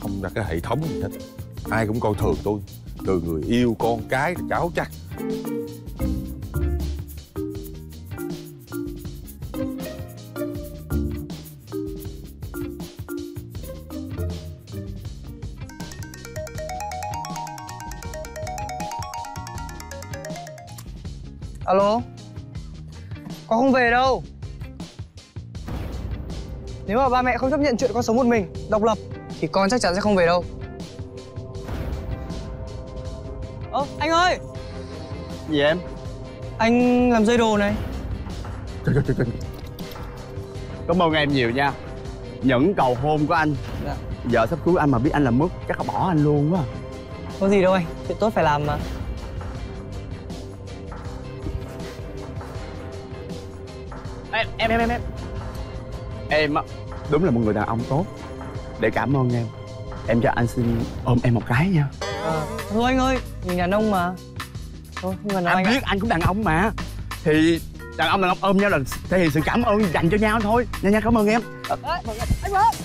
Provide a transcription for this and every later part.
Không ra cái hệ thống gì hết. Ai cũng coi thường tôi, từ người yêu, con cái, cháu chắc. Alo, con không về đâu. Nếu mà ba mẹ không chấp nhận chuyện con sống một mình, độc lập thì con chắc chắn sẽ không về đâu. Ơ, anh ơi. Gì em? Anh làm dây đồ này. Cảm ơn em nhiều nha. Nhẫn cầu hôn của anh. Dạ. Vợ sắp cưới anh mà biết anh làm mất chắc là bỏ anh luôn quá. Có gì đâu anh, chuyện tốt phải làm mà. Em á, đúng là một người đàn ông tốt. Để cảm ơn em cho anh xin ôm em một cái nha. Thôi anh ơi, mình đàn ông mà. Thôi, nhưng mà nói anh biết anh cũng đàn ông mà. Thì đàn ông ôm nhau là thể hiện sự cảm ơn dành cho nhau thôi. Nha nha, cảm ơn em. Anh ơi,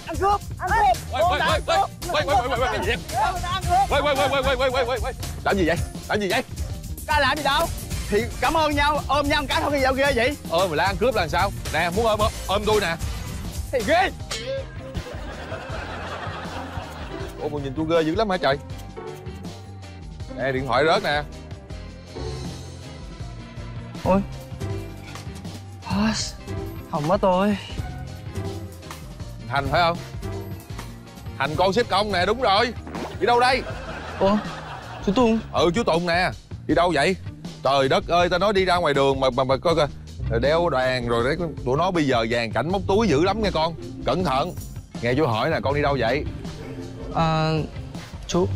ăn cướp, ăn cướp. Quay. Làm gì vậy? Cái làm gì đâu? Thì cảm ơn nhau, ôm nhau một cái thôi cái gì đâu ghê vậy? Mà là ăn cướp là sao? Nè, muốn ôm tôi nè. Thì ghê. Ủa mà nhìn tôi ghê dữ lắm hả trời? Nè, điện thoại rớt nè. Ôi. Hỏng mất tôi. Thành phải không? Thành con xếp công nè, đúng rồi. Đi đâu đây? Ủa? Chú Tùng? Ừ, chú Tùng nè. Đi đâu vậy? Trời đất ơi, tao nói đi ra ngoài đường mà coi coi đeo đoàn rồi đấy, tụi nó bây giờ vàng cảnh móc túi dữ lắm nha con. Cẩn thận. Nghe chú hỏi là con đi đâu vậy? Chú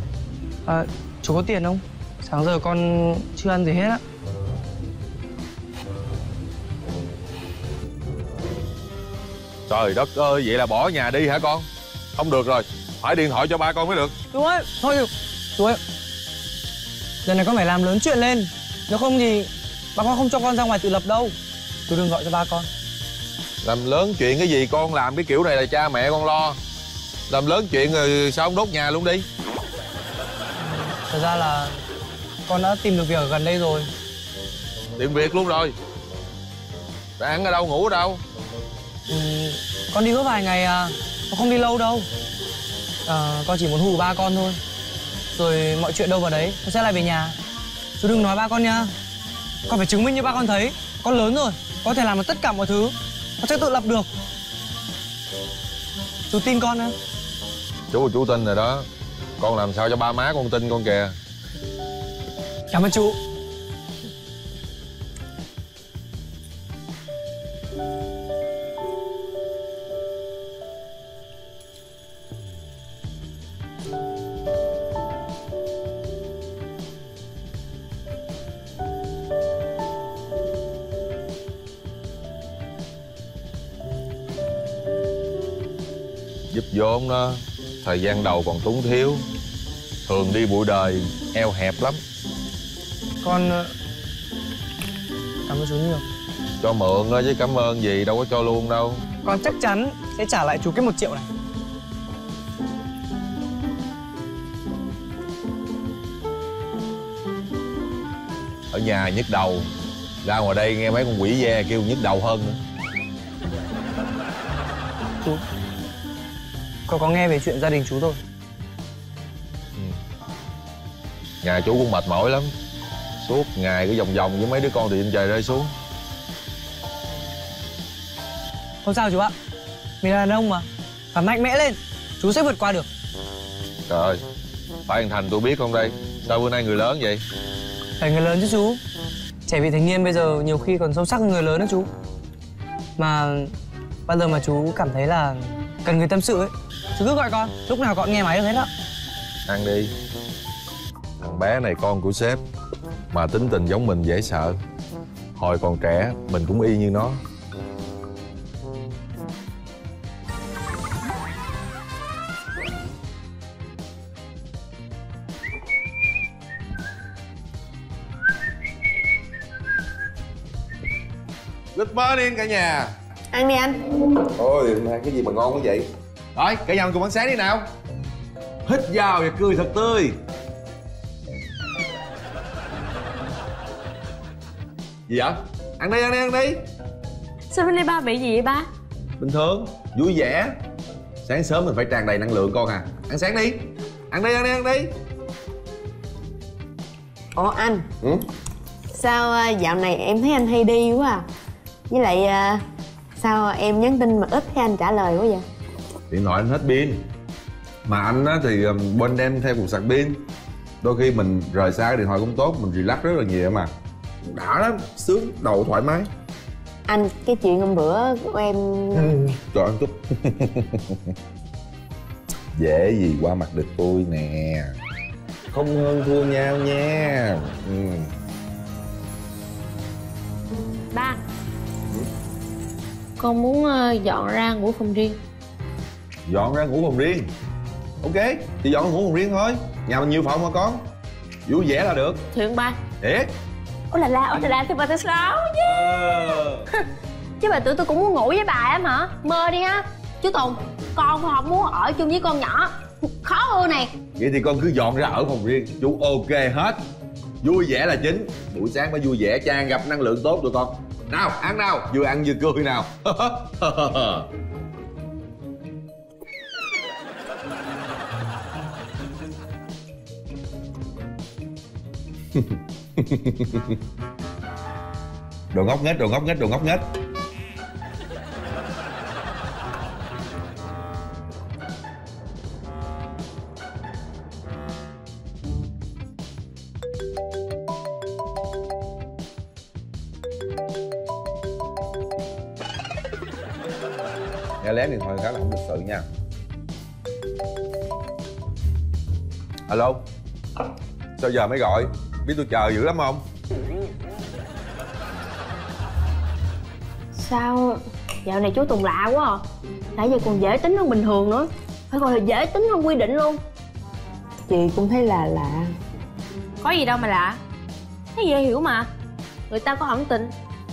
có tiền không? Sáng giờ con chưa ăn gì hết á. Trời đất ơi, vậy là bỏ nhà đi hả con? Không được rồi, phải điện thoại cho ba con mới được. Đúng rồi, thôi được. Chú ơi, giờ này con phải làm lớn chuyện lên. Nếu không thì bà con không cho con ra ngoài tự lập đâu. Tôi đừng gọi cho ba con. Làm lớn chuyện cái gì con, làm cái kiểu này là cha mẹ con lo. Làm lớn chuyện rồi sao không đốt nhà luôn đi. Thật ra là con đã tìm được việc ở gần đây rồi. Tìm việc luôn rồi? Đã ăn ở đâu, ngủ ở đâu? Con đi có vài ngày à, con không đi lâu đâu. Con chỉ muốn hù ba con thôi. Rồi mọi chuyện đâu vào đấy, con sẽ lại về nhà. Chú đừng nói ba con nha. Con phải chứng minh như ba con thấy. Con lớn rồi, có thể làm được tất cả mọi thứ. Con sẽ tự lập được. Chú tin con nha. Chú tin rồi đó. Con làm sao cho ba má con tin con kìa. Cảm ơn chú. Giúp vốn đó, thời gian đầu còn túng thiếu. Thường đi bụi đời, eo hẹp lắm. Con... cảm ơn chú nhiều. Cho mượn đó, chứ cảm ơn gì đâu có cho luôn đâu. Con chắc chắn sẽ trả lại chú cái 1 triệu này. Ở nhà nhức đầu, ra ngoài đây nghe mấy con quỷ ve kêu nhức đầu hơn nữa. Chú... con có nghe về chuyện gia đình chú thôi. Nhà chú cũng mệt mỏi lắm. Suốt ngày cứ vòng vòng với mấy đứa con thì trên trời rơi xuống. Không sao chú ạ. Mình là đàn ông mà. Phải mạnh mẽ lên. Chú sẽ vượt qua được. Trời ơi. Phải thằng Thành tôi biết không đây? Sao bữa nay người lớn vậy? Phải người lớn chứ chú. Trẻ vị thành niên bây giờ nhiều khi còn sâu sắc hơn người lớn đó chú. Mà... bao giờ mà chú cảm thấy là cần người tâm sự ấy, chú cứ gọi con. Lúc nào con nghe máy được hết á. Ăn đi. Thằng bé này con của sếp, mà tính tình giống mình dễ sợ. Hồi còn trẻ mình cũng y như nó. Good morning cả nhà. Ăn đi anh. Ôi, hôm nay cái gì mà ngon quá vậy? Rồi, cả nhà mình cùng ăn sáng đi nào. Hít vào và cười thật tươi. Gì vậy? Ăn đi, ăn đi, ăn đi. Sao hôm nay ba bị gì vậy ba? Bình thường, vui vẻ. Sáng sớm mình phải tràn đầy năng lượng con à. Ăn sáng đi. Ăn đi, ăn đi, ăn đi. Ủa anh, sao dạo này em thấy anh hay đi quá à? Với lại sao em nhắn tin mà ít thấy anh trả lời quá vậy? Điện thoại anh hết pin. Mà anh á thì bên em theo cục sạc pin. Đôi khi mình rời xa cái điện thoại cũng tốt, mình relax rất là nhiều mà. Đã lắm, sướng, đầu thoải mái. Anh, cái chuyện hôm bữa của em... Trời ơi, chút. Dễ gì qua mặt được tôi nè. Không hơn thua nhau nha. Ba, con muốn dọn ra ngủ phòng riêng. Dọn ra ngủ phòng riêng? Ok, thì dọn ngủ phòng riêng thôi. Nhà mình nhiều phòng hả con? Vui vẻ là được. Thiện ba. Thiệt. Ôi là la thì bà tới sáu chứ bà tưởng tôi cũng muốn ngủ với bà em hả? Mơ đi ha. Chú Tùng, con không muốn ở chung với con nhỏ. Khó ưa này. Vậy thì con cứ dọn ra ở phòng riêng. Chú ok hết. Vui vẻ là chính. Buổi sáng phải vui vẻ, tràn gặp năng lượng tốt tụi con. Nào, ăn nào. Vừa ăn vừa cười nào. Đồ ngốc nghếch, đồ ngốc nghếch, đồ ngốc nghếch. Nghe lén điện thoại khá là không lịch sự nha. Alo, sao giờ mới gọi? Biết tôi chờ dữ lắm không? Sao dạo này chú Tùng lạ quá à? Nãy giờ còn dễ tính hơn bình thường nữa. Phải gọi là dễ tính hơn quy định luôn. Chị cũng thấy là lạ. Có gì đâu mà lạ. Thấy dễ hiểu mà. Người ta có ẩn tình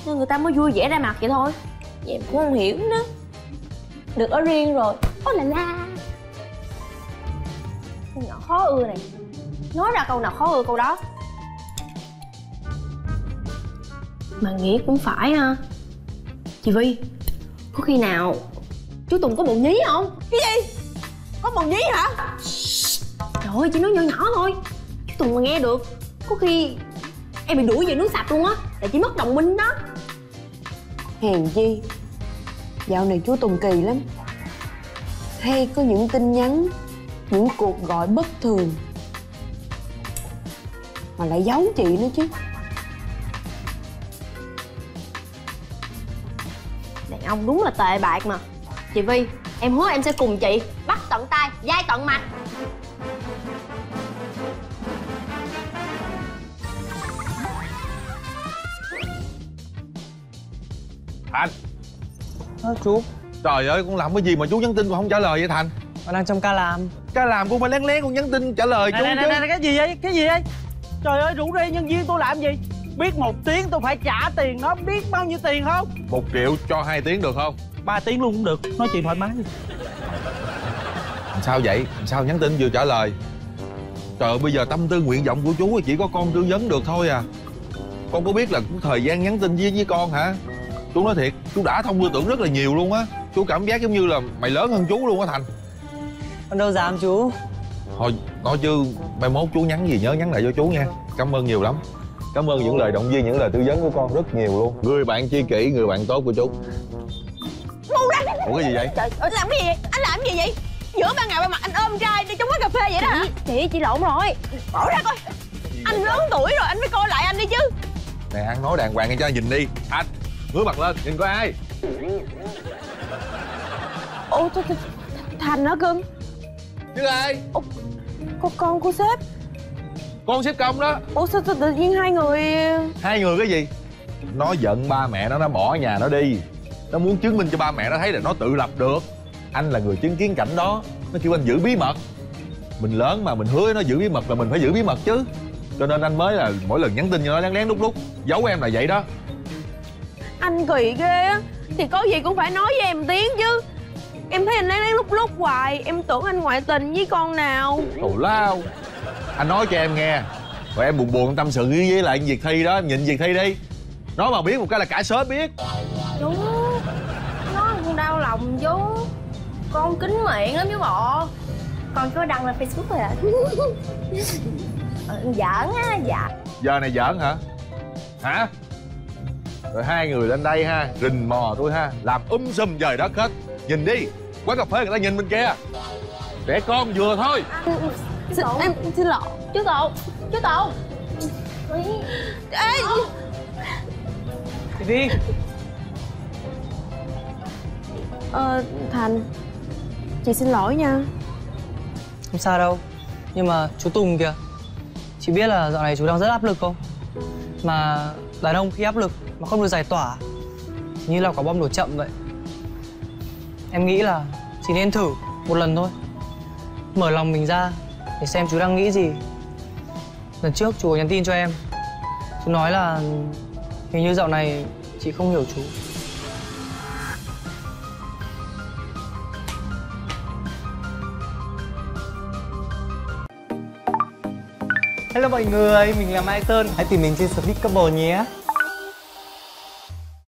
nên người ta mới vui vẻ ra mặt vậy thôi. Vậy em cũng không hiểu nữa. Được ở riêng rồi. Ôi là la. Con nhỏ khó ưa này. Nói ra câu nào khó ưa câu đó. Mà nghĩ cũng phải ha. Chị Vy, có khi nào chú Tùng có bụng nhí không? Cái gì? Có bụng nhí hả? Trời ơi, chị nói nhỏ nhỏ thôi. Chú Tùng mà nghe được, có khi em bị đuổi về nước sạch luôn á. Là chị mất đồng minh đó. Hèn chi dạo này chú Tùng kỳ lắm. Hay có những tin nhắn, những cuộc gọi bất thường mà lại giấu chị nữa chứ. Ông đúng là tệ bạc mà. Chị Vy, em hứa em sẽ cùng chị bắt tận tay, dai tận mặt. Thành. Chú. Trời ơi, con làm cái gì mà chú nhắn tin mà không trả lời vậy Thành? Con đang trong ca làm. Ca làm con phải lén lén con nhắn tin trả lời chú. Này, cái gì vậy? Cái gì vậy? Trời ơi, rủ rê nhân viên tôi làm gì? Biết một tiếng tôi phải trả tiền nó, biết bao nhiêu tiền không? 1 triệu cho 2 tiếng được không? 3 tiếng luôn cũng được, nói chuyện thoải mái. Sao vậy? Sao nhắn tin vừa trả lời? Trời ơi, bây giờ tâm tư nguyện vọng của chú chỉ có con tư vấn được thôi à. Con có biết là cũng thời gian nhắn tin với con hả? Chú nói thiệt, chú đã thông tư tưởng rất là nhiều luôn á. Chú cảm giác giống như là mày lớn hơn chú luôn á Thành. Con đâu dám chú. Thôi, nói chứ mai mốt chú nhắn gì nhớ nhắn lại cho chú nha. Cảm ơn nhiều lắm. Cảm ơn những lời động viên, những lời tư vấn của con rất nhiều luôn. Người bạn tri kỷ, người bạn tốt của chú. Ngu ra. Ủa cái gì vậy? Trời ơi, làm cái gì vậy? Anh làm cái gì vậy? Giữa ban ngày ban mặt anh ôm trai đi trong quán cà phê vậy đó hả? Chị lộn rồi. Bỏ ra coi. Anh lớn tuổi rồi, anh mới coi lại anh đi chứ. Này, ăn nói đàng hoàng nghe cho anh nhìn đi. Anh, ngửa mặt lên, nhìn coi ai. Ô, Thành hả cưng? Chứ ai? Con của sếp. Con xếp công đó. Ủa sao tự nhiên hai người... Hai người cái gì? Nó giận ba mẹ nó bỏ nhà nó đi. Nó muốn chứng minh cho ba mẹ nó thấy là nó tự lập được. Anh là người chứng kiến cảnh đó. Nó kêu anh giữ bí mật. Mình lớn mà, mình hứa nó giữ bí mật là mình phải giữ bí mật chứ. Cho nên anh mới là mỗi lần nhắn tin cho nó lén lén lúc lúc. Giấu em là vậy đó. Anh kỳ ghê á. Thì có gì cũng phải nói với em tiếng chứ. Em thấy anh lén lén lúc lúc hoài, em tưởng anh ngoại tình với con nào. Tù lao. Anh nói cho em nghe, rồi em buồn buồn tâm sự với lại việc thi đó, em nhịn việc thi đi. Nó mà biết một cái là cả xóm biết. Chú, nó không đau lòng chú. Con kín miệng lắm chú bộ. Con có đăng lên Facebook rồi hả? Giỡn á, dạ. Giờ này giỡn hả? Hả? Rồi hai người lên đây ha, rình mò tôi ha, làm sùm trời đất hết. Nhìn đi, quán cà phê người ta nhìn bên kia. Trẻ con vừa thôi. Em xin lỗi. Chú Tụ, chú Tụ. Ê! Chị Viên. Thành, chị xin lỗi nha. Không sao đâu. Nhưng mà chú Tùng kìa, chị biết là dạo này chú đang rất áp lực không? Mà đàn ông khi áp lực mà không được giải tỏa như là quả bom nổ chậm vậy. Em nghĩ là chỉ nên thử một lần thôi, mở lòng mình ra để xem chú đang nghĩ gì. Lần trước chú có nhắn tin cho em, chú nói là hình như dạo này chị không hiểu chú. Hello mọi người, mình là My Tôn. Hãy tìm mình trên Spotify nhé.